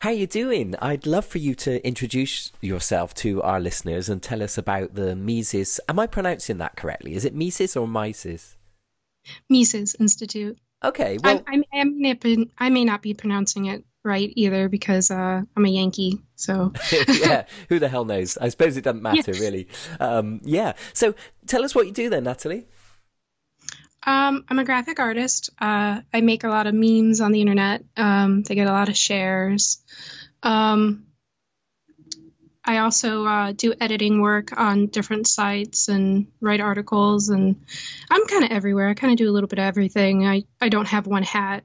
How you doing? I'd love for you to introduce yourself to our listeners and tell us about the Mises. Am I pronouncing that correctly? Is it Mises or Mises? Mises Institute. Okay. Well, I may not be pronouncing it right either because I'm a Yankee. So yeah, who the hell knows? I suppose it doesn't matter really. Yeah. So tell us what you do then, Natalie. I'm a graphic artist. I make a lot of memes on the internet. They get a lot of shares. I also do editing work on different sites and write articles. And I'm kind of everywhere. I kind of do a little bit of everything. I don't have one hat.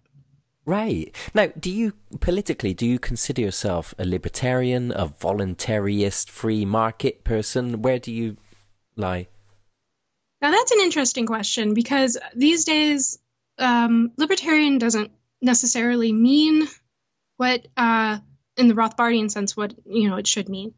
Right. Now, do you consider yourself a libertarian, a voluntarist, free market person? Where do you lie? Now, that's an interesting question, because these days, libertarian doesn't necessarily mean what, in the Rothbardian sense, what, you know, it should mean.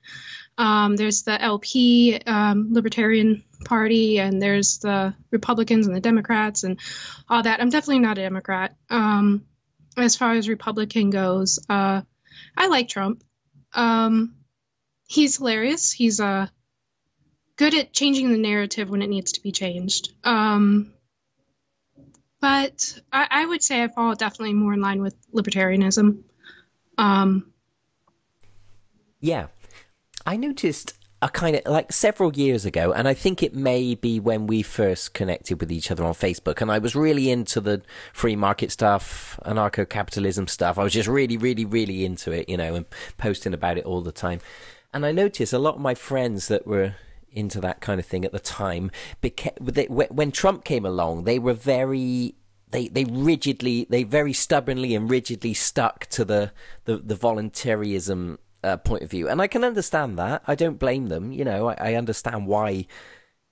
There's the LP, Libertarian Party, and there's the Republicans and the Democrats and all that. I'm definitely not a Democrat. As far as Republican goes, I like Trump. He's hilarious. He's good at changing the narrative when it needs to be changed. But I would say I fall definitely more in line with libertarianism. Yeah. I noticed a kind of, like, several years ago, and I think it may be when we first connected with each other on Facebook, and I was really into the free market stuff, anarcho-capitalism stuff. I was just really, really, really into it, you know, and posting about it all the time. And I noticed a lot of my friends that were into that kind of thing at the time, when Trump came along, they were very stubbornly and rigidly stuck to the voluntarism point of view. And I can understand that. I don't blame them. You know, I understand why,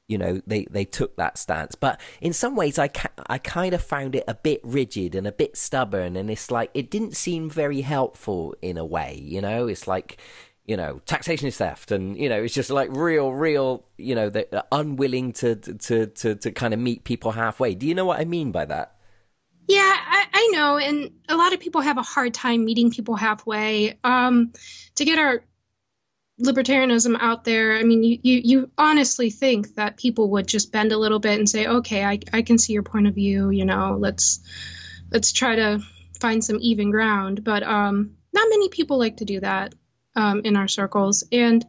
you know, they took that stance. But in some ways, I kind of found it a bit rigid and a bit stubborn. And it's like, it didn't seem very helpful in a way, you know, it's like, you know, taxation is theft, and, you know, it's just like real, you know, they're unwilling to kind of meet people halfway. Do you know what I mean by that? Yeah, I know. And a lot of people have a hard time meeting people halfway. To get our libertarianism out there, I mean, you honestly think that people would just bend a little bit and say, okay, I can see your point of view, you know, let's try to find some even ground. But not many people like to do that. In our circles. And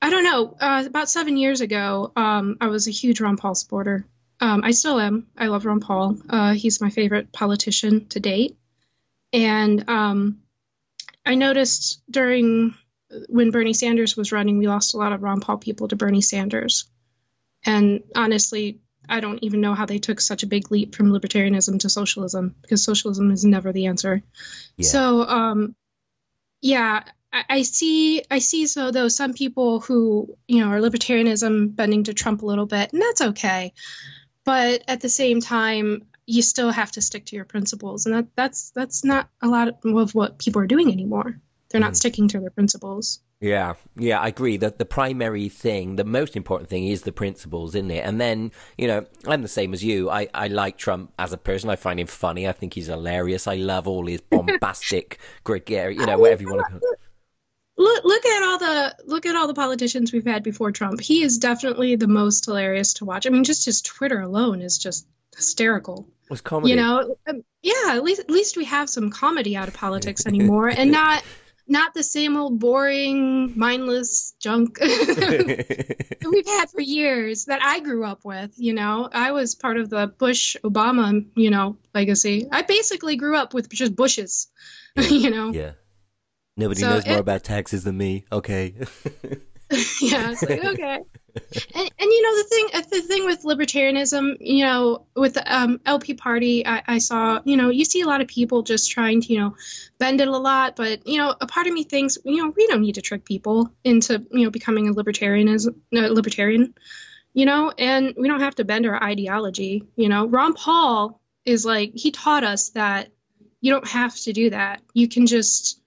I don't know, about 7 years ago, I was a huge Ron Paul supporter. I still am. I love Ron Paul. He's my favorite politician to date. And I noticed when Bernie Sanders was running, we lost a lot of Ron Paul people to Bernie Sanders. And honestly, I don't even know how they took such a big leap from libertarianism to socialism, because socialism is never the answer. Yeah. So, yeah, I see. So though some people who, you know, are libertarianism bending to Trump a little bit, and that's okay. But at the same time, you still have to stick to your principles. And that's not a lot of what people are doing anymore. They're not sticking to their principles. Yeah. Yeah, I agree that the primary thing, the most important thing is the principles, isn't it? And then, you know, I'm the same as you. I like Trump as a person. I find him funny. I think he's hilarious. I love all his bombastic, gregarious, you know, whatever you want to call it. Look at all the politicians we've had before Trump. He is definitely the most hilarious to watch. I mean, just his Twitter alone is just hysterical. It's comedy. You know, yeah, at least we have some comedy out of politics anymore, and not the same old boring, mindless junk that we've had for years that I grew up with, you know. I was part of the Bush-Obama, you know, legacy. I basically grew up with just Bushes, you know. Yeah. Nobody knows more about taxes than me. Okay. Yeah, it's like, okay. And you know, the thing with libertarianism, you know, with the LP party, I saw, you know, you see a lot of people just trying to, you know, bend it a lot. But, you know, a part of me thinks, you know, we don't need to trick people into, you know, becoming a libertarian, you know, and we don't have to bend our ideology. You know, Ron Paul is like, he taught us that you don't have to do that. You can just,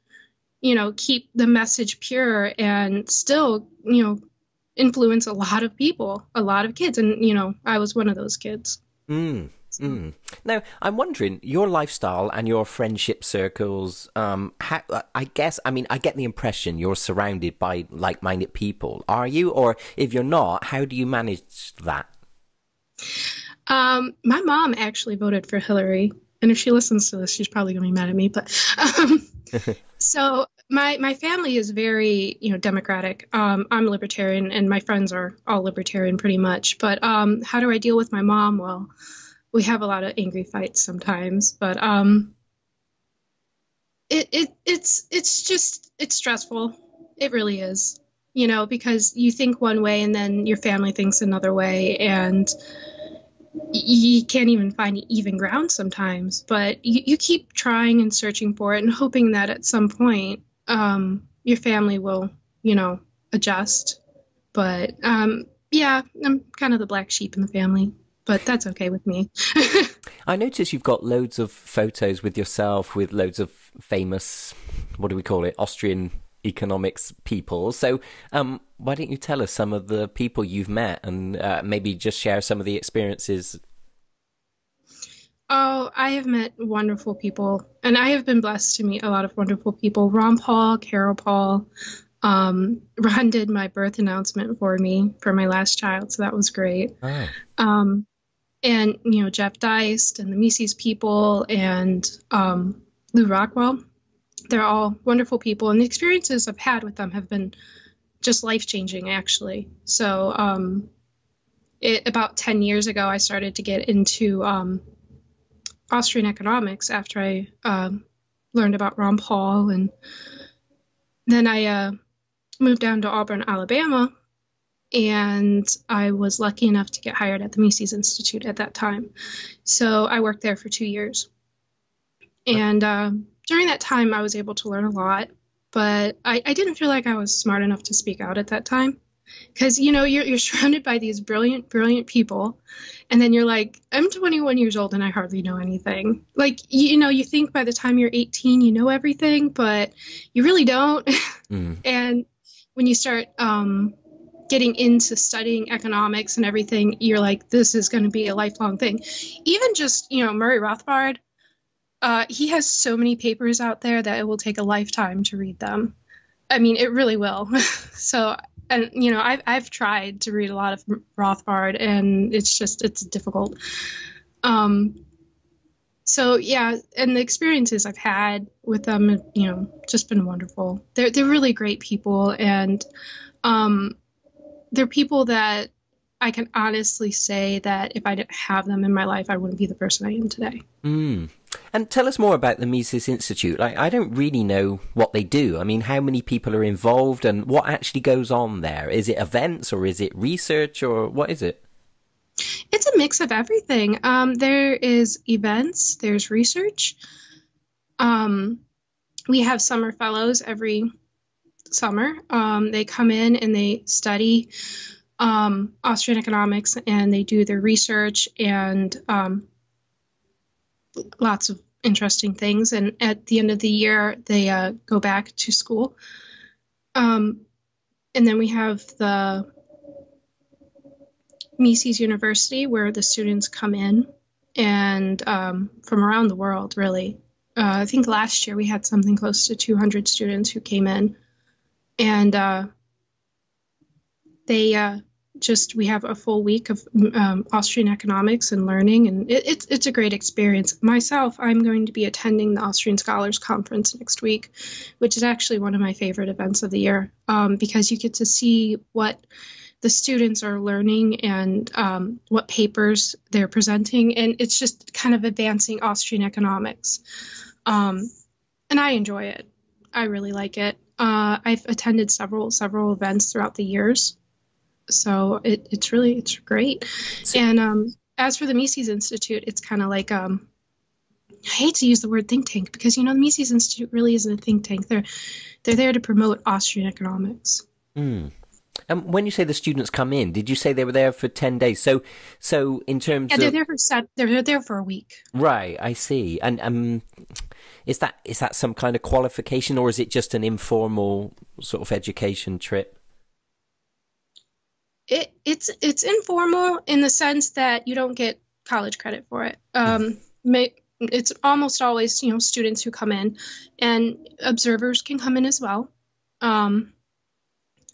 you know, keep the message pure and still, you know, influence a lot of people, a lot of kids. And, you know, I was one of those kids. Mm. Now, I'm wondering, your lifestyle and your friendship circles, how, I guess, I mean, I get the impression you're surrounded by like-minded people. Are you? Or if you're not, how do you manage that? My mom actually voted for Hillary. And if she listens to this, she's probably going to be mad at me. But so my family is very, Democratic. I'm a libertarian, and my friends are all libertarian pretty much. But how do I deal with my mom? Well, we have a lot of angry fights sometimes, but it's stressful. It really is, because you think one way and then your family thinks another way, and you can't even find even ground sometimes. But you keep trying and searching for it and hoping that at some point your family will, adjust. But yeah, I'm kind of the black sheep in the family. But that's okay with me. I notice you've got loads of photos with yourself, with loads of famous, what do we call it, Austrian economics people. So why don't you tell us some of the people you've met and maybe just share some of the experiences? Oh, I have met wonderful people, and I have been blessed to meet a lot of wonderful people. Ron Paul, Carol Paul. Ron did my birth announcement for me for my last child, so that was great. Oh. And Jeff Deist and the Mises people and Lou Rockwell, they're all wonderful people, and the experiences I've had with them have been just life-changing, actually. So about 10 years ago, I started to get into Austrian economics after I learned about Ron Paul, and then I moved down to Auburn, Alabama, and I was lucky enough to get hired at the Mises Institute at that time. So I worked there for 2 years. And during that time, I was able to learn a lot, but I didn't feel like I was smart enough to speak out at that time. Because, you're surrounded by these brilliant, brilliant people. And then you're like, I'm 21 years old and I hardly know anything. Like, you think by the time you're 18, you know everything, but you really don't. Mm. And when you start getting into studying economics and everything, you're like, this is going to be a lifelong thing. Even just, Murray Rothbard, he has so many papers out there that it will take a lifetime to read them. I mean, it really will. So, and I've tried to read a lot of Rothbard, and it's difficult. So yeah, and the experiences I've had with them, have, just been wonderful. They're really great people, and they're people that I can honestly say that if I didn't have them in my life, I wouldn't be the person I am today. Mm. And tell us more about the Mises Institute. I don't really know what they do. I mean, how many people are involved and what actually goes on there? Is it events or is it research or what is it? It's a mix of everything. There is events, there's research. We have summer fellows every summer. They come in and they study Austrian economics and they do their research and lots of interesting things. And at the end of the year, they go back to school. And then we have the Mises University, where the students come in and from around the world, really. I think last year we had something close to 200 students who came in. And they we have a full week of Austrian economics and learning, and it's a great experience. Myself, I'm going to be attending the Austrian Scholars Conference next week, which is actually one of my favorite events of the year, because you get to see what the students are learning and what papers they're presenting, and it's just kind of advancing Austrian economics. And I enjoy it. I really like it. I've attended several events throughout the years. So it's great. And as for the Mises Institute, it's kind of like, I hate to use the word think tank because, the Mises Institute really isn't a think tank. They're there to promote Austrian economics. Mm. And when you say the students come in, did you say they were there for 10 days? So in terms of... Yeah, they're there for a week. Right, I see. And is that some kind of qualification or is it just an informal sort of education trip? It's informal in the sense that you don't get college credit for it. It's almost always, you know, students who come in, and observers can come in as well.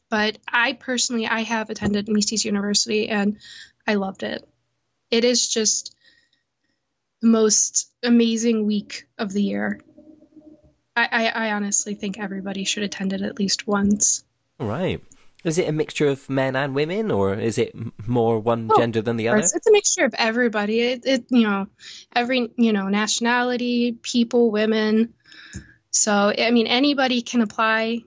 But I personally, I have attended Mises University, and I loved it. It is just the most amazing week of the year. I honestly think everybody should attend it at least once. Right. Is it a mixture of men and women, or is it more one gender than the other? It's a mixture of everybody. It you know, every, you know, nationality, people, women. So, I mean, anybody can apply.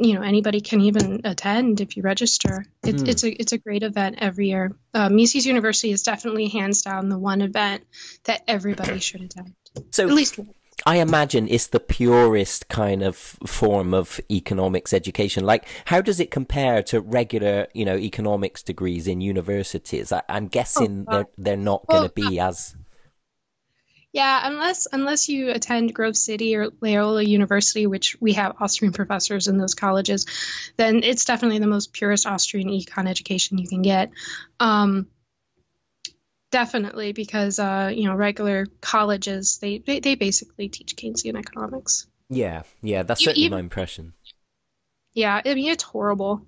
You know, anybody can even attend if you register. It's a great event every year. Mises University is definitely hands down the one event that everybody should attend. So at least once. I imagine it's the purest kind of form of economics education. Like, how does it compare to regular, you know, economics degrees in universities? I'm guessing they're not going to be as. Yeah, unless you attend Grove City or Loyola University, which we have Austrian professors in those colleges, then it's definitely the most purest Austrian econ education you can get. Definitely, because you know, regular colleges they basically teach Keynesian economics. Yeah, that's certainly my impression. Yeah, I mean, it's horrible.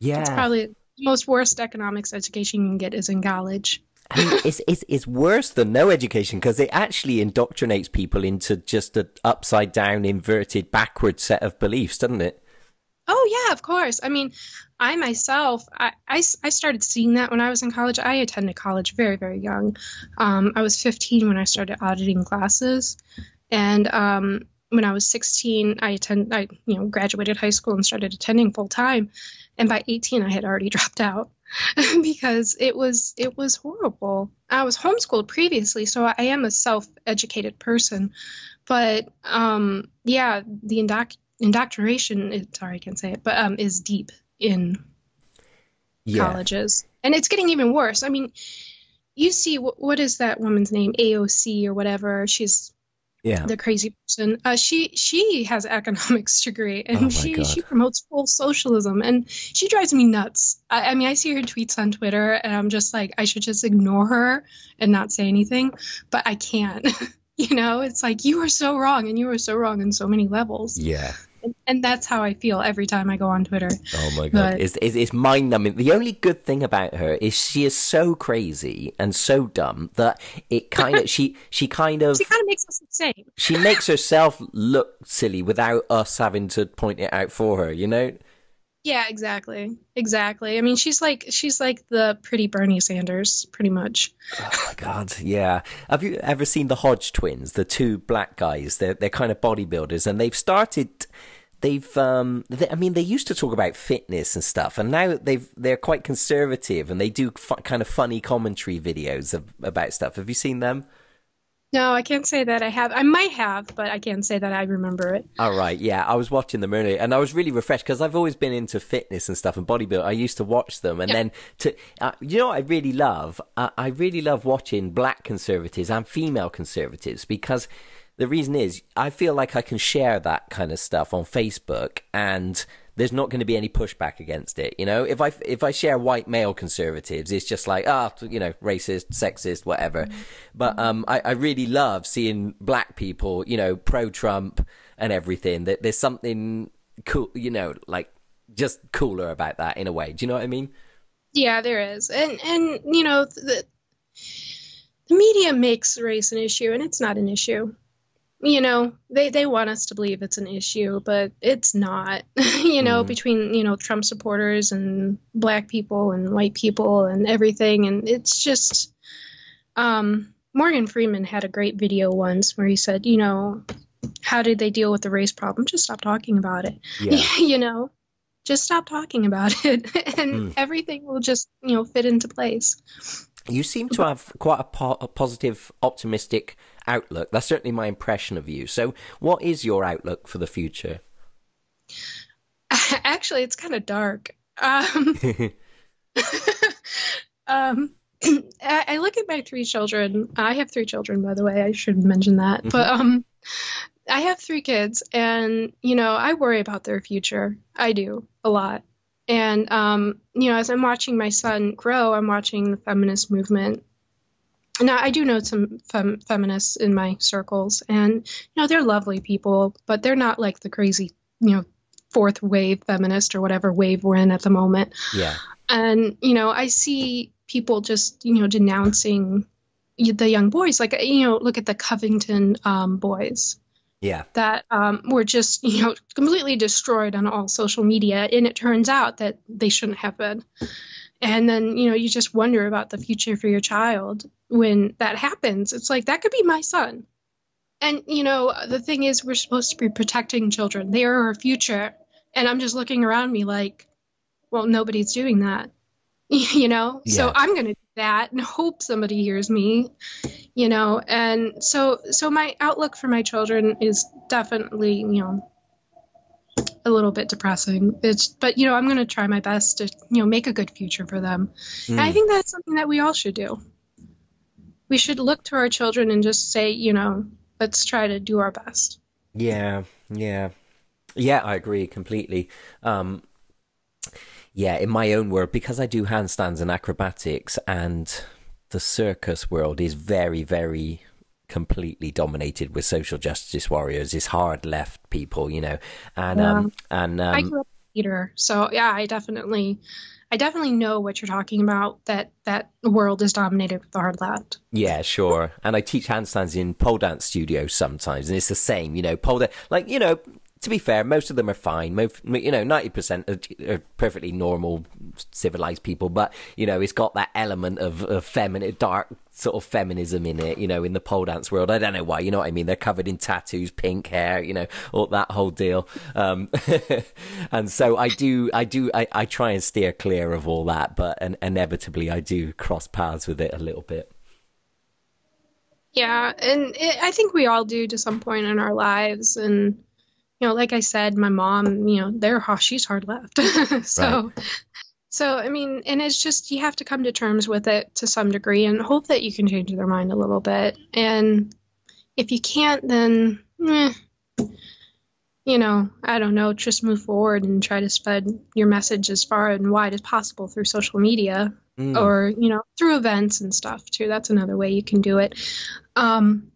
Yeah, it's probably the most worst economics education you can get is in college. I mean, it's worse than no education, because it actually indoctrinates people into just an upside down, inverted, backward set of beliefs, doesn't it? Oh, yeah, of course. I mean, I myself, I started seeing that when I was in college. I attended college very, very young. I was 15 when I started auditing classes. And when I was 16, I you know, graduated high school and started attending full time. And by 18, I had already dropped out. Because it was horrible. I was homeschooled previously, so I am a self-educated person. But yeah, the indoctrination, sorry, I can't say it, but is deep in colleges, and it's getting even worse. I mean, you see, what is that woman's name? AOC or whatever. She's the crazy person. She has an economics degree, and she promotes full socialism, and she drives me nuts. I mean, I see her tweets on Twitter, and I'm just like, I should just ignore her and not say anything, but I can't. You know, it's like, you are so wrong, and you are so wrong on so many levels. Yeah. And that's how I feel every time I go on Twitter. Oh, my God. But it's mind-numbing. The only good thing about her is she is so crazy and so dumb that it kind of... She kind of makes us insane. She makes herself look silly without us having to point it out for her, you know? Yeah, exactly. I mean, she's like the pretty Bernie Sanders, pretty much. Oh my God, yeah. Have you ever seen the Hodge twins, the two black guys? They're kind of bodybuilders, and they used to talk about fitness and stuff, and now they're quite conservative, and they do kind of funny commentary videos about stuff. Have you seen them? No, I can't say that I have. I might have, but I can't say that I remember it. All right, yeah. I was watching them earlier, and I was really refreshed, because I've always been into fitness and stuff and bodybuilding. I used to watch them, and then you know what I really love? I really love watching black conservatives and female conservatives, because the reason is I feel like I can share that kind of stuff on Facebook, and there's not going to be any pushback against it. You know, if I share white male conservatives, it's just like, you know, racist, sexist, whatever. Mm-hmm. But I really love seeing black people, you know, pro-Trump and everything. That there's something cool, you know, like just cooler about that in a way. Do you know what I mean? Yeah, there is. And you know, the media makes race an issue, and it's not an issue. You know, they want us to believe it's an issue, but it's not, you know, between, you know, Trump supporters and black people and white people and everything. And it's just, Morgan Freeman had a great video once where he said, you know, how did they deal with the race problem? Just stop talking about it. Yeah. You know, just stop talking about it, and everything will just, you know, fit into place. You seem to have quite a positive, optimistic outlook. That's certainly my impression of you. So what is your outlook for the future? Actually, it's kind of dark. I look at my three children. I have three children, by the way. I should mention that. But I have three kids, and, you know, I worry about their future. I do a lot. And, you know, as I'm watching my son grow, I'm watching the feminist movement. Now, I do know some feminists in my circles, and, you know, they're lovely people, but they're not like the crazy, you know, fourth wave feminist or whatever wave we're in at the moment. Yeah. And, you know, I see people just, you know, denouncing the young boys. Like, you know, look at the Covington boys. Yeah. That were just, you know, completely destroyed on all social media. And it turns out that they shouldn't have been. And then, you know, you just wonder about the future for your child when that happens. It's like, that could be my son. And, you know, the thing is, we're supposed to be protecting children. They are our future. And I'm just looking around me like, well, nobody's doing that, you know? Yeah. So I'm going to do that and hope somebody hears me, you know? And so my outlook for my children is definitely, you know, a little bit depressing. But, you know, I'm going to try my best to, you know, make a good future for them. Mm. And I think that's something that we all should do. We should look to our children and just say, you know, let's try to do our best. Yeah. Yeah. Yeah. I agree completely. Yeah, in my own world, because I do handstands and acrobatics, and the circus world is very, very completely dominated with social justice warriors. It's hard left people, you know, and yeah. I grew up in theater, so yeah, I definitely know what you're talking about, that the world is dominated with the hard left. Yeah, sure. And I teach handstands in pole dance studios sometimes, and it's the same, you know, pole dance, like, you know, to be fair, most of them are fine. Most, you know, 90% are perfectly normal, civilized people. But, you know, it's got that element of feminine, dark sort of feminism in it, you know, in the pole dance world. I don't know why, you know what I mean? They're covered in tattoos, pink hair, you know, all that whole deal. And so I try and steer clear of all that. But inevitably, I do cross paths with it a little bit. Yeah. And I think we all do to some point in our lives. And, you know, like I said, my mom, you know, she's hard left. So, right. So, I mean, and it's just, you have to come to terms with it to some degree and hope that you can change their mind a little bit. And if you can't, then, you know, I don't know, just move forward and try to spread your message as far and wide as possible through social media or, you know, through events and stuff too. That's another way you can do it. Lou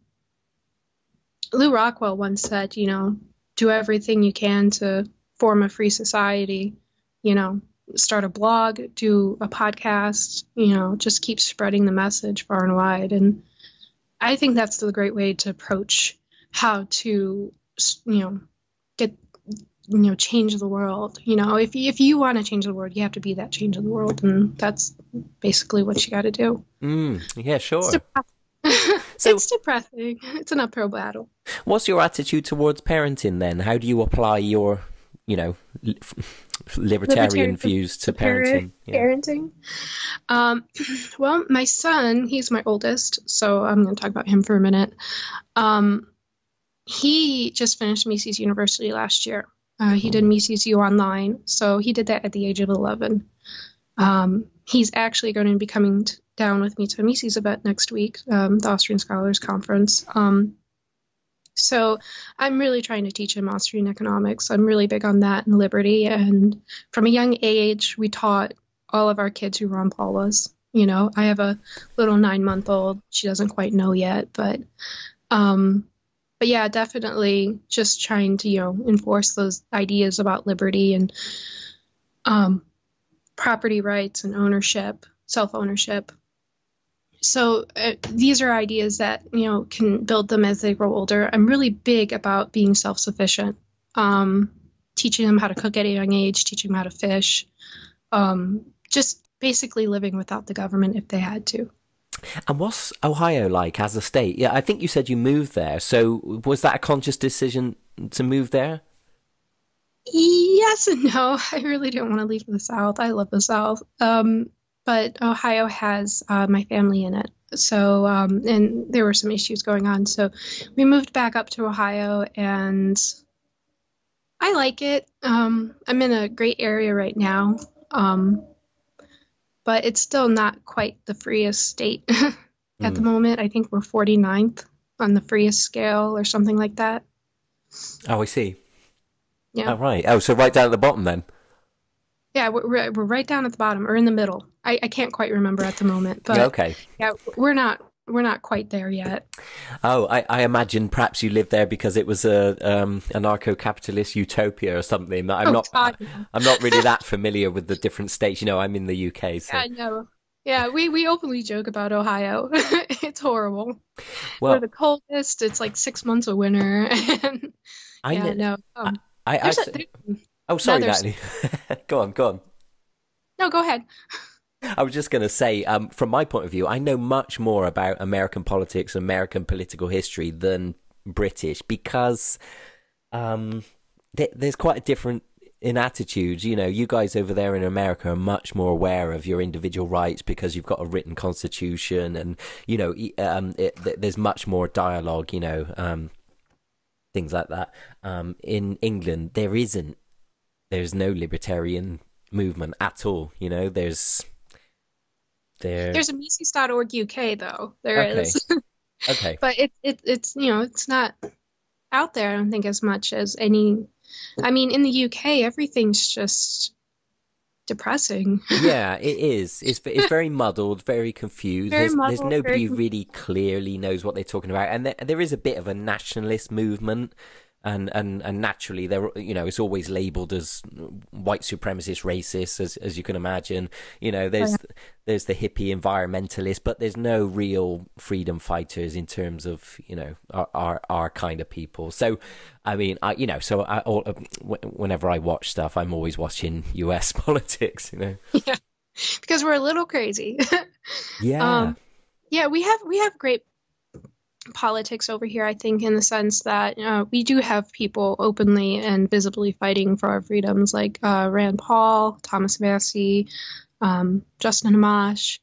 Rockwell once said, you know, do everything you can to form a free society, you know, start a blog, do a podcast, you know, just keep spreading the message far and wide. And I think that's the great way to approach how to, you know, get, you know, change the world. You know, if you want to change the world, you have to be that change in the world. And that's basically what you got to do. Yeah, sure. So, it's depressing. It's an uphill battle. What's your attitude towards parenting then? How do you apply your, you know, libertarian views to parenting? Well, my son, he's my oldest, so I'm going to talk about him for a minute. He just finished Mises University last year. He did Mises U online, so he did that at the age of 11. He's actually going to be coming down with me to a Mises event next week, the Austrian Scholars Conference. So I'm really trying to teach him Austrian economics. I'm really big on that and liberty. And from a young age, we taught all of our kids who Ron Paul was. You know, I have a little 9-month-old. She doesn't quite know yet, but yeah, definitely just trying to, you know, enforce those ideas about liberty and property rights and ownership, self-ownership. So these are ideas that, you know, can build them as they grow older. I'm really big about being self-sufficient, teaching them how to cook at a young age, teaching them how to fish, just basically living without the government if they had to. And what's Ohio like as a state? Yeah, I think you said you moved there. So was that a conscious decision to move there? Yes and no. I really didn't want to leave the South. I love the South. But Ohio has my family in it. So, and there were some issues going on. So we moved back up to Ohio, and I like it. I'm in a great area right now, but it's still not quite the freest state at the moment. I think we're 49th on the freest scale or something like that. Oh, I see. Yeah. Oh, right. Oh, so right down at the bottom then. Yeah, we're right down at the bottom or in the middle. I can't quite remember at the moment, but okay. Yeah, we're not quite there yet. Oh, I imagine perhaps you lived there because it was a anarcho-capitalist utopia or something. I'm not really that familiar with the different states. You know, I'm in the UK. So. Yeah, I know. Yeah, we openly joke about Ohio. It's horrible. Well, we're the coldest. It's like 6 months of winter. And, oh, sorry, Natalie. Go on. No, go ahead. I was just going to say, from my point of view, I know much more about American politics, American political history than British because there's quite a different in attitudes. You know, you guys over there in America are much more aware of your individual rights because you've got a written constitution and, you know, there's much more dialogue, you know, things like that. In England, there isn't. There's no libertarian movement at all. You know, there's a Mises.org UK though. There is. Okay. But it's, you know, it's not out there. I don't think as much as any, I mean, in the UK, everything's just depressing. Yeah, it is. It's very muddled, very confused. There's nobody really clearly knows what they're talking about. And there is a bit of a nationalist movement. And naturally, they're, you know, it's always labelled as white supremacist, racist, as you can imagine. You know, there's the hippie environmentalist, but there's no real freedom fighters in terms of, you know, our kind of people. So, I mean, whenever I watch stuff, I'm always watching US politics, you know. Yeah, because we're a little crazy. Yeah. Yeah, we have great politics over here, I think, in the sense that we do have people openly and visibly fighting for our freedoms, like Rand Paul, Thomas Massie, Justin Amash.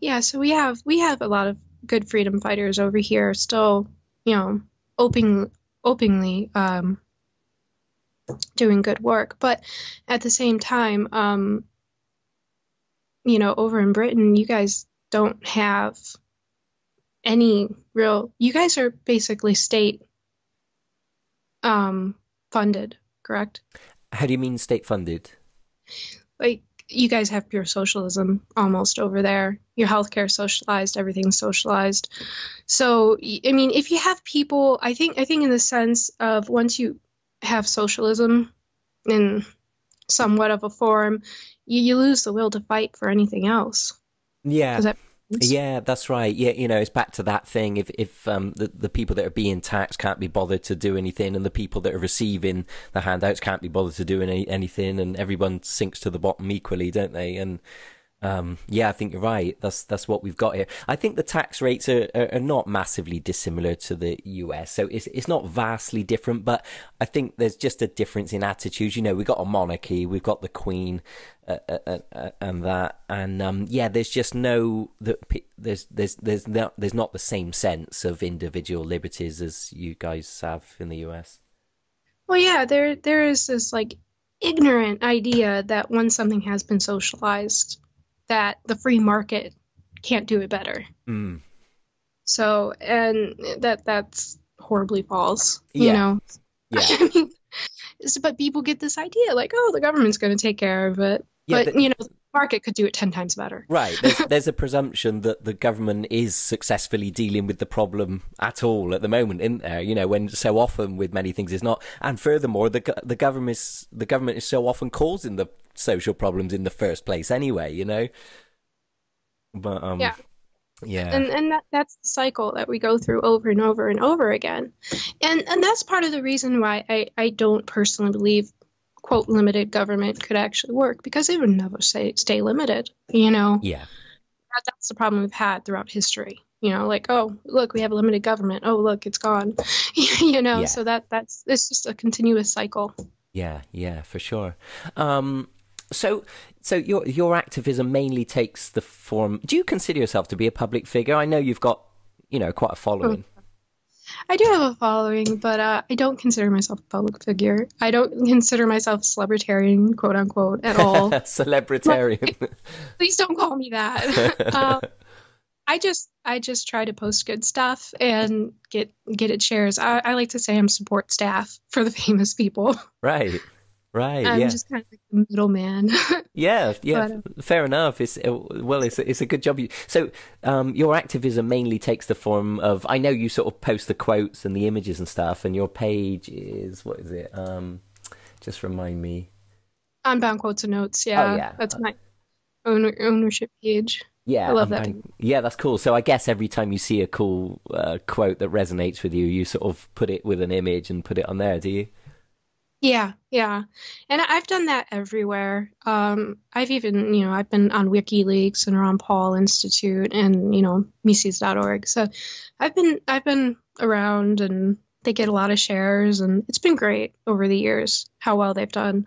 Yeah, so we have a lot of good freedom fighters over here still, you know, openly doing good work. But at the same time, you know, over in Britain, you guys don't have any real, you guys are basically state funded, correct? How do you mean state funded? Like, you guys have pure socialism almost over there. Your healthcare socialized, everything's socialized. So, I mean, if you have people, I think in the sense of once you have socialism in somewhat of a form, you lose the will to fight for anything else. Yeah. Yeah, that's right. Yeah, you know, it's back to that thing. If the people that are being taxed can't be bothered to do anything, and the people that are receiving the handouts can't be bothered to do anything, and everyone sinks to the bottom equally, don't they? And yeah, I think you're right. That's what we've got here. I think the tax rates are not massively dissimilar to the US, so it's not vastly different. But I think there's just a difference in attitudes. You know, we've got a monarchy, we've got the Queen. And that, and yeah, there's just no, there's not the same sense of individual liberties as you guys have in the US. Well, yeah, there is this like ignorant idea that once something has been socialized, that the free market can't do it better. Mm. So, and that's horribly false. Yeah. You know. Yeah. I mean, but people get this idea like, oh, the government's going to take care of it. Yeah, but, you know, the market could do it 10 times better. Right. There's a presumption that the government is successfully dealing with the problem at all at the moment, isn't there? You know, when so often with many things it's not. And furthermore, the government is so often causing the social problems in the first place anyway, you know. But yeah. Yeah. And that's the cycle that we go through over and over and over again. And that's part of the reason why I don't personally believe, quote, limited government could actually work, because it would never stay limited, you know? Yeah. That's the problem we've had throughout history, you know, like, oh, look, we have a limited government. Oh, look, it's gone, you know? Yeah. So it's just a continuous cycle. Yeah. Yeah, for sure. So your activism mainly takes the form. Do you consider yourself to be a public figure? I know you've got, you know, quite a following. I do have a following, but I don't consider myself a public figure. I don't consider myself celebritarian, quote unquote, at all. Celebritarian. Please don't call me that. I just try to post good stuff and get it shares. I like to say I'm support staff for the famous people. Right. Right. I'm just kind of like the middleman. Fair enough. It's a good job. So your activism mainly takes the form of, I know you sort of post the quotes and the images and stuff, and your page is, what is it? Just remind me. Unbound Quotes and Notes. Yeah, oh, yeah. That's my ownership page. Yeah, I love that. Yeah, that's cool. So I guess every time you see a cool quote that resonates with you, you sort of put it with an image and put it on there, do you? Yeah. And I've done that everywhere. I've even, I've been on WikiLeaks and Ron Paul Institute and, Mises.org. So I've been around, and they get a lot of shares, and it's been great over the years how well they've done.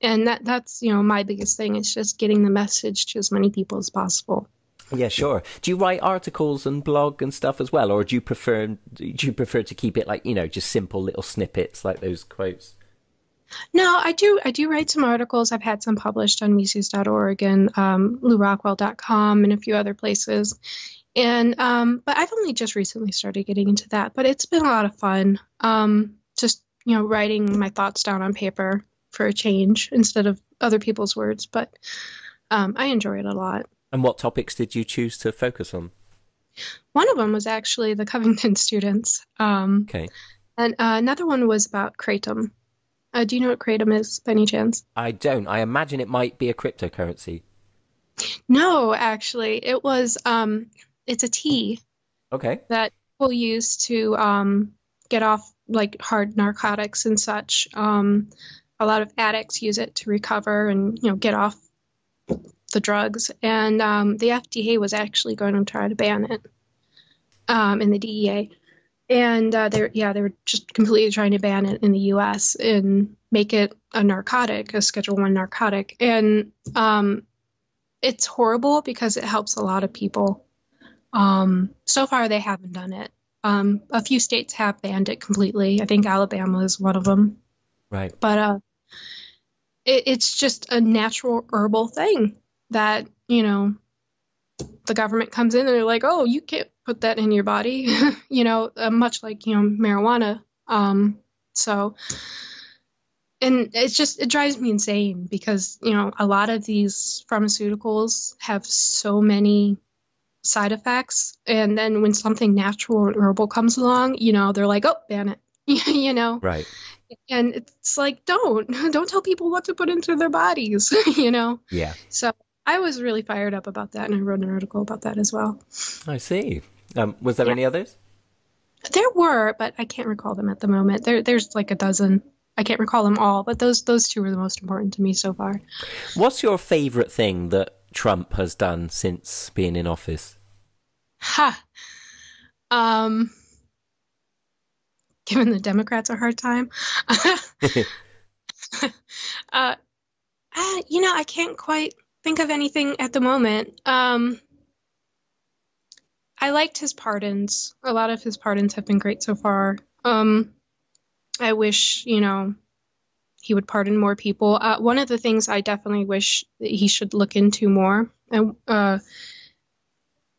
And that's, my biggest thing. It's just getting the message to as many people as possible. Yeah, sure. Do you write articles and blog and stuff as well? Or do you prefer to keep it like, just simple little snippets like those quotes? No, I do write some articles. I've had some published on Mises.org and LouRockwell.com and a few other places. And but I've only just recently started getting into that. But it's been a lot of fun, just, writing my thoughts down on paper for a change instead of other people's words. But I enjoy it a lot. And what topics did you choose to focus on? One of them was actually the Covington students. Okay. And another one was about kratom. Do you know what kratom is, by any chance? I don't. I imagine it might be a cryptocurrency. No, actually. It was, it's a tea. Okay. That people use to get off, like, hard narcotics and such. A lot of addicts use it to recover and, get off the drugs. And the FDA was actually going to try to ban it, in the DEA. And they were just completely trying to ban it in the U.S. and make it a narcotic, a Schedule I narcotic. And it's horrible because it helps a lot of people. So far, they haven't done it. A few states have banned it completely. I think Alabama is one of them. Right. But it's just a natural herbal thing that, the government comes in and they're like, oh, you can't put that in your body, much like, marijuana. And it drives me insane because, a lot of these pharmaceuticals have so many side effects. And then when something natural and herbal comes along, they're like, oh, ban it, Right. And it's like, don't tell people what to put into their bodies, Yeah. So I was really fired up about that, and I wrote an article about that as well. I see. Was there any others? There were, but I can't recall them at the moment. There's like a dozen. I can't recall them all, but those two were the most important to me so far. What's your favorite thing that Trump has done since being in office? Giving the Democrats a hard time. I can't quite think of anything at the moment. I liked his pardons. A lot of his pardons have been great so far. I wish, he would pardon more people. One of the things I definitely wish that he should look into more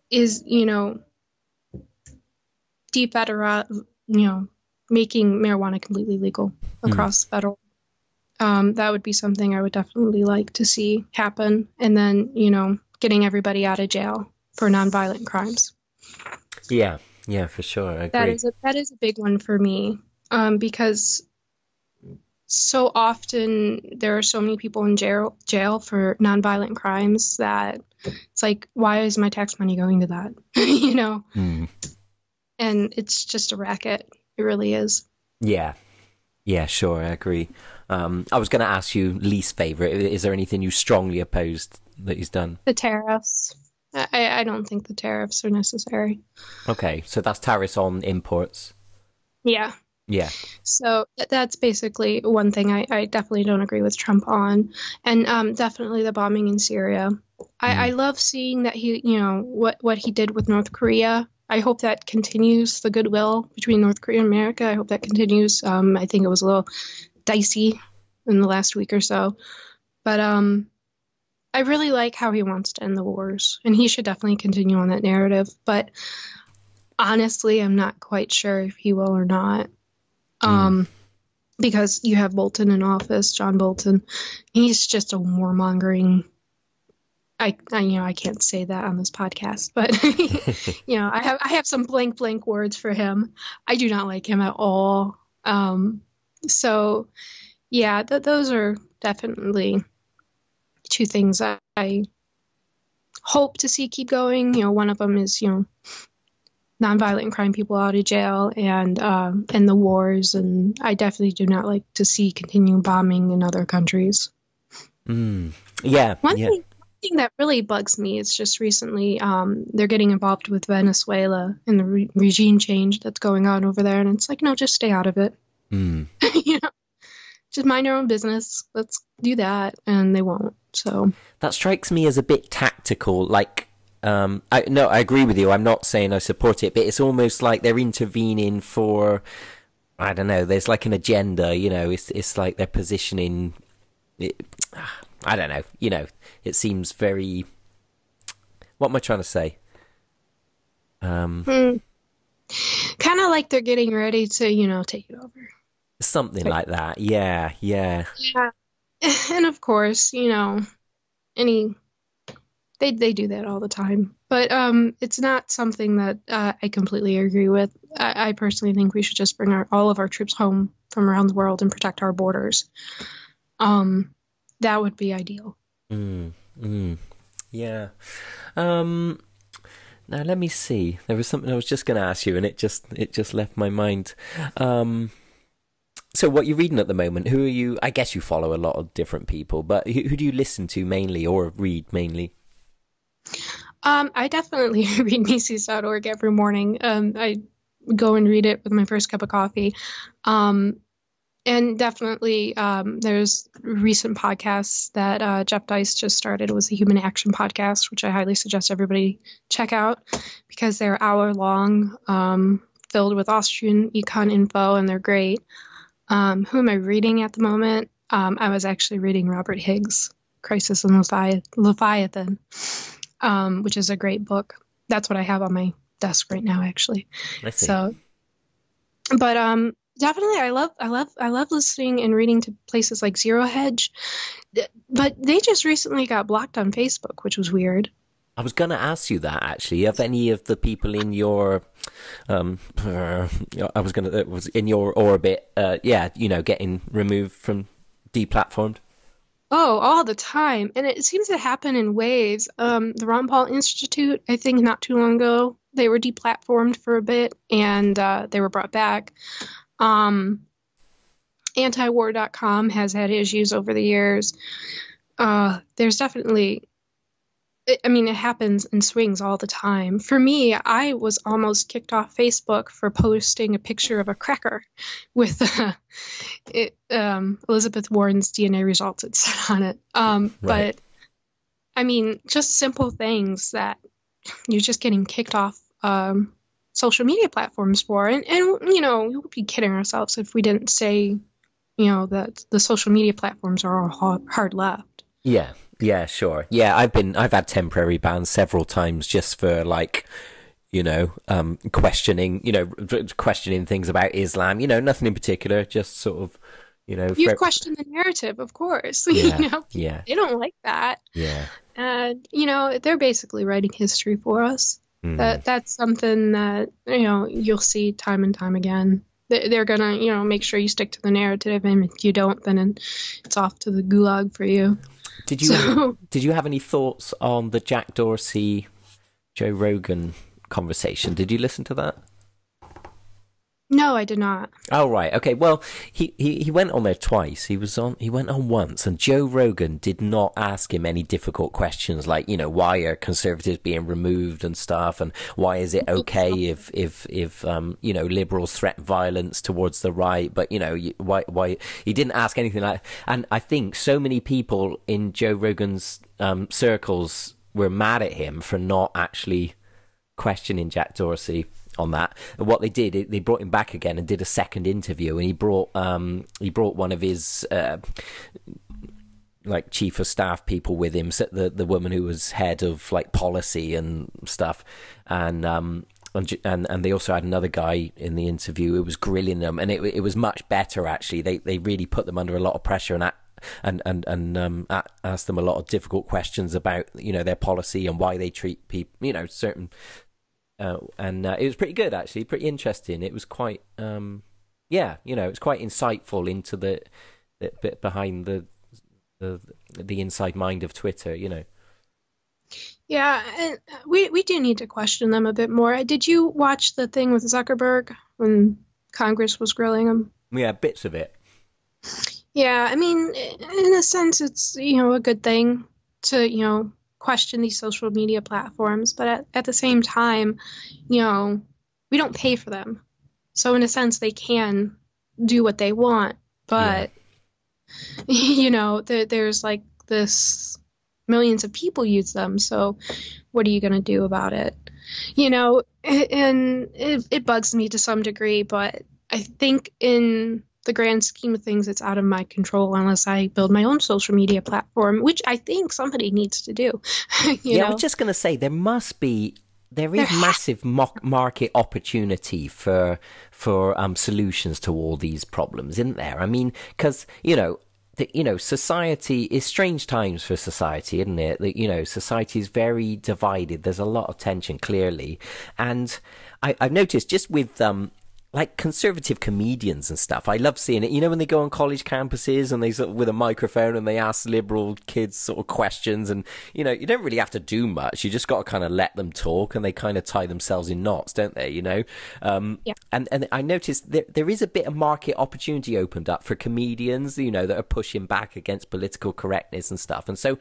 is, making marijuana completely legal across federal. That would be something I would definitely like to see happen. And then, getting everybody out of jail for nonviolent crimes. Yeah, for sure. I agree. That is a big one for me, because so often there are so many people in jail for nonviolent crimes that it's like, why is my tax money going to that? And it's just a racket. It really is. Yeah, sure. I agree. I was going to ask you least favorite. Is there anything you strongly opposed that he's done? The tariffs. I don't think the tariffs are necessary. Okay, so that's tariffs on imports. Yeah. So that's basically one thing I definitely don't agree with Trump on, and definitely the bombing in Syria. I love seeing that he, what he did with North Korea. I hope that continues, the goodwill between North Korea and America. I hope that continues. I think it was a little dicey in the last week or so. But I really like how he wants to end the wars, and he should definitely continue on that narrative. But honestly, I'm not quite sure if he will or not. because you have Bolton in office, John Bolton. He's just a warmongering. I can't say that on this podcast, but I have some blank words for him. I do not like him at all. So yeah, those are definitely two things I hope to see keep going. One of them is nonviolent crime, people out of jail, and the wars, and I definitely do not like to see continued bombing in other countries. Yeah. One thing that really bugs me is just recently they're getting involved with Venezuela and the regime change that's going on over there, and it's like, no, just stay out of it. Just mind your own business. Let's do that, and they won't. So that strikes me as a bit tactical. Like, I agree with you. I'm not saying I support it, but it's almost like they're intervening for, I don't know. There's like an agenda. It's like they're positioning. I don't know. It seems very. What am I trying to say? Kind of like they're getting ready to, take it over. Something like that. Yeah. And of course, they do that all the time. But it's not something that I completely agree with. I personally think we should just bring all of our troops home from around the world and protect our borders. That would be ideal. Yeah. Now let me see. There was something I was just going to ask you, and it just left my mind. So what are you reading at the moment? Who are you? I guess you follow a lot of different people, but who do you listen to mainly or read mainly? I definitely read Mises.org every morning. I go and read it with my first cup of coffee. And definitely, there's recent podcasts that Jeff Deist just started. It was the Human Action Podcast, which I highly suggest everybody check out because they're hour-long, filled with Austrian econ info, and they're great. Who am I reading at the moment? I was actually reading Robert Higgs' Crisis and Leviathan, which is a great book. That's what I have on my desk right now, actually. So, but definitely, I love listening and reading to places like Zero Hedge, but they just recently got blocked on Facebook, which was weird. I was going to ask you that, actually. Have any of the people in your, in your orbit, getting removed from, deplatformed? Oh, all the time. And it seems to happen in waves. The Ron Paul Institute, I think not too long ago, they were deplatformed for a bit, and they were brought back. Antiwar.com has had issues over the years. There's definitely... it happens in swings all the time. For me, I was almost kicked off Facebook for posting a picture of a cracker with Elizabeth Warren's DNA results it said on it. Right. But, just simple things that you're just getting kicked off social media platforms for. And we would be kidding ourselves if we didn't say, that the social media platforms are all hard left. Yeah. Yeah, sure. Yeah, I've had temporary bans several times just for questioning things about Islam, nothing in particular, just sort of, You question the narrative, of course. Yeah, yeah. They don't like that. Yeah. And, they're basically writing history for us. That's something that, you'll see time and time again. They're going to, make sure you stick to the narrative, and if you don't, then it's off to the gulag for you. Did you have any thoughts on the Jack Dorsey, Joe Rogan conversation? Did you listen to that? No, I did not. Oh, right. Okay. Well, he went on there twice. He went on once, and Joe Rogan did not ask him any difficult questions like, why are conservatives being removed and stuff, and why is it okay if liberals threaten violence towards the right? But why he didn't ask anything like. And I think so many people in Joe Rogan's circles were mad at him for not actually questioning Jack Dorsey on that. And what they did, they brought him back again and did a second interview, and he brought one of his chief of staff people with him, so the woman who was head of policy and stuff, and And they also had another guy in the interview who was grilling them, and it was much better actually. They really put them under a lot of pressure and asked them a lot of difficult questions about, you know, their policy and why they treat people, you know, certain. It was pretty good actually, pretty interesting. It was quite it's quite insightful into the bit behind the inside mind of Twitter, you know. Yeah, and we do need to question them a bit more. Did you watch the thing with Zuckerberg when Congress was grilling him? Yeah, bits of it. Yeah, I mean, in a sense, it's, you know, a good thing to, you know, question these social media platforms. But at the same time, you know, we don't pay for them. So in a sense, they can do what they want. But, you know, there's like this... millions of people use them, so what are you going to do about it? You know, and it bugs me to some degree, but I think in the grand scheme of things, it's out of my control unless I build my own social media platform, which I think somebody needs to do. you know? I was just going to say, there is massive market opportunity for solutions to all these problems, isn't there? I mean, because, you know, society is strange times for society, isn't it? That, you know, society is very divided. There's a lot of tension, clearly. And I've noticed just with like conservative comedians and stuff, I love seeing it. You know, when they go on college campuses and they sort of, with a microphone, and they ask liberal kids sort of questions, and, you know, you don't really have to do much. You just got to kind of let them talk, and they kind of tie themselves in knots, don't they? You know? Yeah. And I noticed there is a bit of market opportunity opened up for comedians, you know, that are pushing back against political correctness and stuff. And so,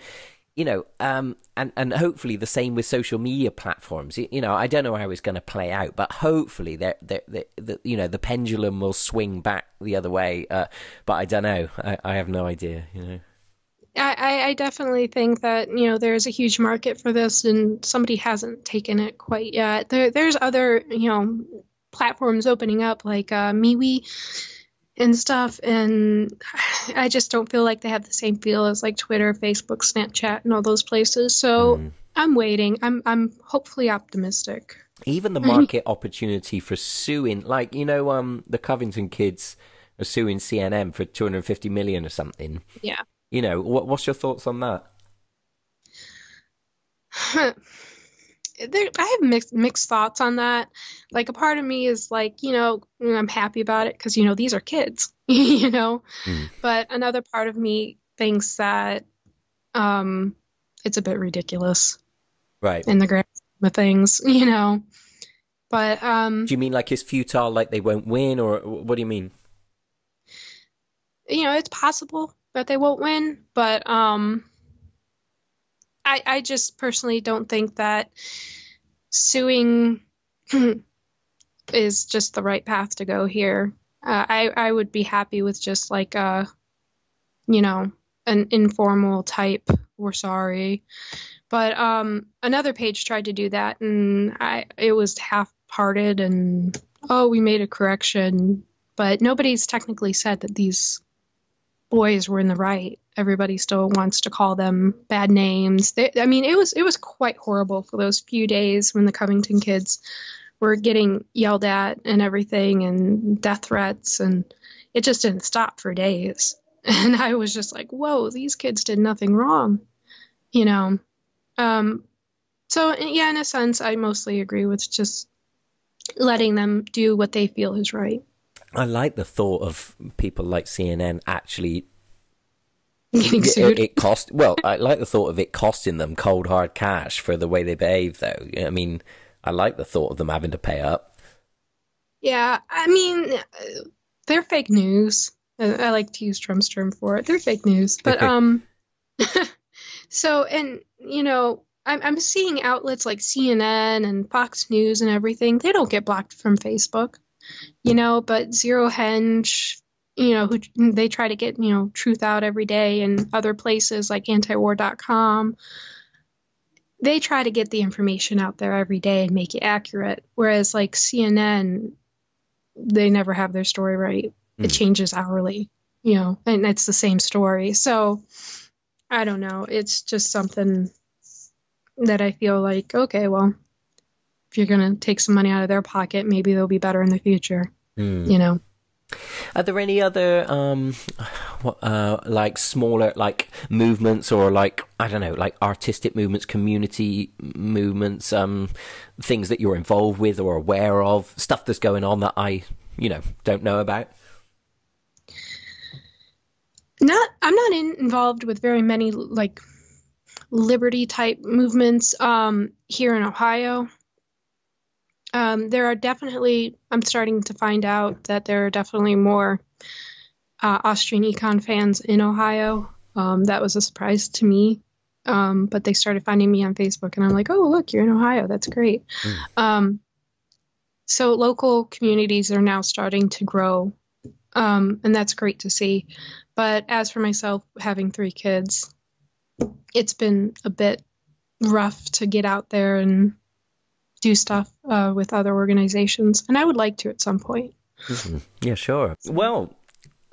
you know, and hopefully the same with social media platforms. You know, I don't know how it's going to play out, but hopefully the pendulum will swing back the other way. But I don't know. I have no idea, you know. I definitely think that, you know, there's a huge market for this, and somebody hasn't taken it quite yet. There's other, you know, platforms opening up like MeWe and stuff, and I just don't feel like they have the same feel as like Twitter, Facebook, Snapchat, and all those places. So I'm waiting. I'm hopefully optimistic. Even the market opportunity for suing, like, you know, the Covington kids are suing CNN for $250 million or something. Yeah. You know, what's your thoughts on that? I have mixed thoughts on that. Like, a part of me is like, you know, I'm happy about it because, you know, these are kids, you know. But another part of me thinks that it's a bit ridiculous, right? In the grand scheme of things, you know. But do you mean like it's futile, like they won't win, or what do you mean? You know, it's possible that they won't win, but I just personally don't think that suing is just the right path to go here. I would be happy with just like a, you know, an informal type, we're sorry. But another page tried to do that, and it was half-hearted, and, oh, we made a correction. But nobody's technically said that these boys were in the right. Everybody still wants to call them bad names. It was quite horrible for those few days when the Covington kids were getting yelled at and everything, and death threats, and it just didn't stop for days. And I was just like, whoa, these kids did nothing wrong, you know. So yeah, in a sense, I mostly agree with just letting them do what they feel is right. I like the thought of people like CNN actually getting sued. I like the thought of it costing them cold hard cash for the way they behave, though. I mean, I like the thought of them having to pay up. Yeah, I mean, they're fake news. I like to use Trump's term for it. They're fake news. But so, and, you know, I'm seeing outlets like CNN and Fox News and everything. They don't get blocked from Facebook, you know, but Zero Hedge, you know, who they try to get, you know, truth out every day, and other places like Antiwar.com. They try to get the information out there every day and make it accurate. Whereas like CNN, they never have their story right. It changes hourly, you know, and it's the same story. So I don't know. It's just something that I feel like, okay, well, if you're going to take some money out of their pocket, maybe they'll be better in the future, you know. Are there any other, like smaller, like movements or like, I don't know, like artistic movements, community movements, things that you're involved with or aware of, stuff that's going on that I, you know, don't know about? I'm not involved with very many like liberty type movements, here in Ohio. There are definitely, I'm starting to find out that there are definitely more Austrian econ fans in Ohio. That was a surprise to me. But they started finding me on Facebook and I'm like, oh, look, you're in Ohio. That's great. So local communities are now starting to grow. And that's great to see. But as for myself, having 3 kids, it's been a bit rough to get out there and do stuff with other organizations, and I would like to at some point. Yeah, sure. Well,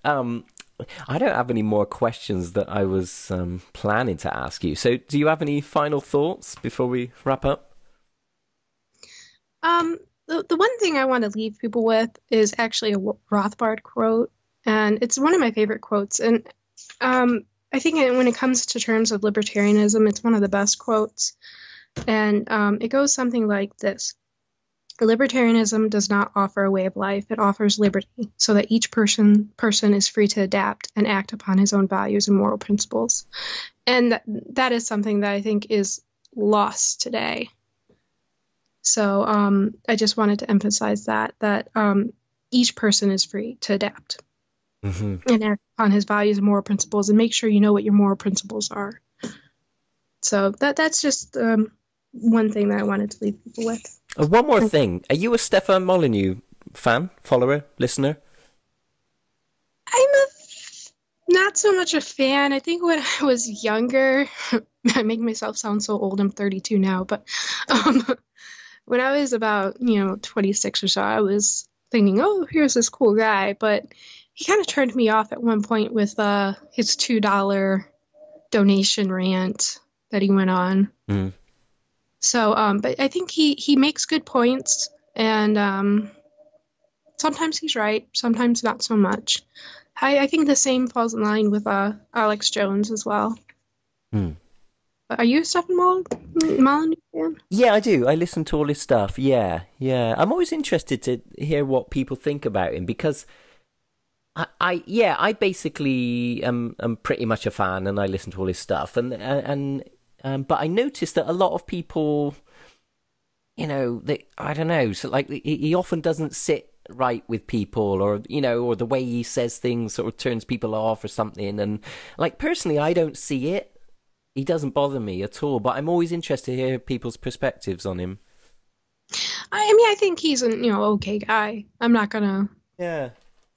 I don't have any more questions that I was planning to ask you. So do you have any final thoughts before we wrap up? The one thing I want to leave people with is actually a Rothbard quote, and it's one of my favorite quotes. And I think when it comes to terms of libertarianism, it's one of the best quotes. And it goes something like this. Libertarianism does not offer a way of life. It offers liberty so that each person is free to adapt and act upon his own values and moral principles. And that is something that I think is lost today. So I just wanted to emphasize that each person is free to adapt and act upon his values and moral principles, and make sure you know what your moral principles are. So that's just one thing that I wanted to leave people with. One more thing. Are you a Stefan Molyneux fan, follower, listener? I'm not so much a fan. I think when I was younger, I make myself sound so old. I'm 32 now. But when I was about, 26 or so, I was thinking, oh, here's this cool guy. But he kind of turned me off at one point with his $2 donation rant that he went on. So, but I think he makes good points, and sometimes he's right, sometimes not so much. I think the same falls in line with Alex Jones as well. Are you a Stefan Molyneux fan? Yeah, I do. I listen to all his stuff. Yeah. I'm always interested to hear what people think about him, because I basically am pretty much a fan, and I listen to all his stuff, and but I noticed that a lot of people, I don't know, so like he often doesn't sit right with people, or, or the way he says things sort of turns people off or something. And like, personally, I don't see it. He doesn't bother me at all, but I'm always interested to hear people's perspectives on him. I mean, I think he's an, okay guy. I'm not going to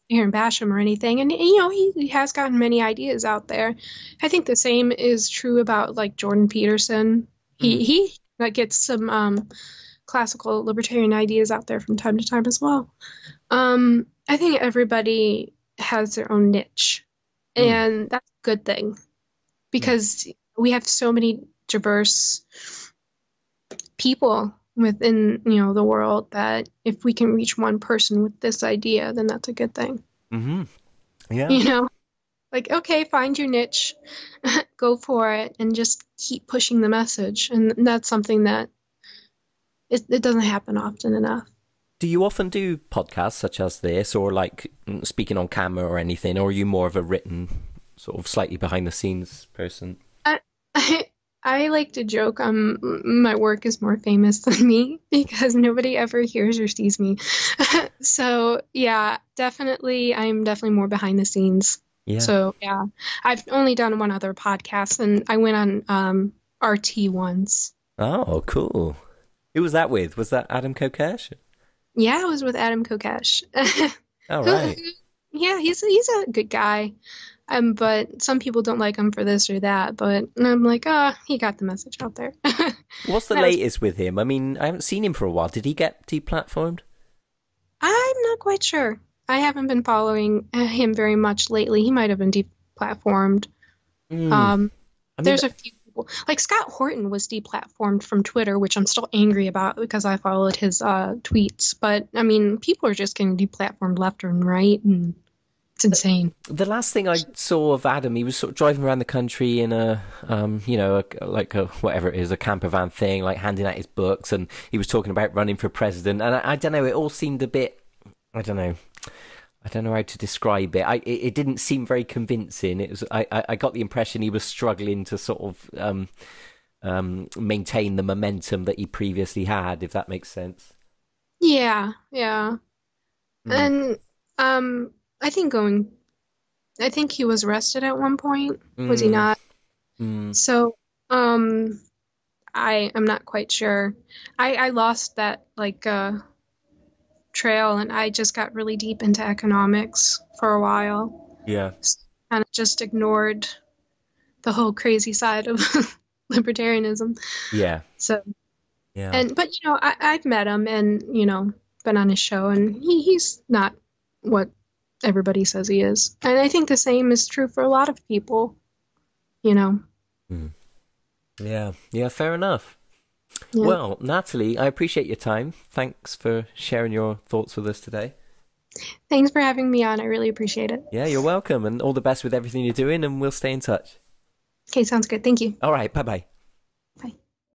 hear him bash him or anything. And, he has gotten many ideas out there. I think the same is true about like Jordan Peterson. He like gets some classical libertarian ideas out there from time to time as well. I think everybody has their own niche, and that's a good thing, because we have so many diverse people within the world, that if we can reach one person with this idea, then that's a good thing. Like, okay, find your niche, go for it, and just keep pushing the message. And that's something that it doesn't happen often enough. Do you often do podcasts such as this, or like speaking on camera or anything, or are you more of a written sort of slightly behind the scenes person? I like to joke, my work is more famous than me, because nobody ever hears or sees me. So, yeah, definitely, I'm definitely more behind the scenes. Yeah. So, yeah, I've only done one other podcast, and I went on RT once. Oh, cool. Who was that with? Was that Adam Kokesh? Yeah, it was with Adam Kokesh. All right. Yeah, he's a good guy. But some people don't like him for this or that, but I'm like, he got the message out there. What's the latest with him? I mean, I haven't seen him for a while. Did he get deplatformed? I'm not quite sure. I haven't been following him very much lately. He might have been deplatformed. I mean, there's a few people. Like Scott Horton was deplatformed from Twitter, which I'm still angry about because I followed his tweets. But I mean, people are just getting deplatformed left and right, and it's insane. The last thing I saw of Adam, he was sort of driving around the country in a, you know, like a whatever it is, a camper van thing, like handing out his books, and he was talking about running for president. And I don't know, it all seemed a bit, I don't know how to describe it. It didn't seem very convincing. It was I got the impression he was struggling to sort of maintain the momentum that he previously had, if that makes sense. Yeah. And I think he was arrested at one point. Was he not? So I'm not quite sure. I lost that like trail, and I just got really deep into economics for a while. Yeah. And just ignored the whole crazy side of libertarianism. Yeah. So yeah. And but you know, I've met him and, you know, been on his show, and he's not what everybody says he is. And I think the same is true for a lot of people, you know. Yeah, fair enough. Yeah. Well, Natalie, I appreciate your time. Thanks for sharing your thoughts with us today. Thanks for having me on. I really appreciate it. Yeah, you're welcome. And all the best with everything you're doing, and we'll stay in touch. Okay, sounds good. Thank you. All right. Bye-bye.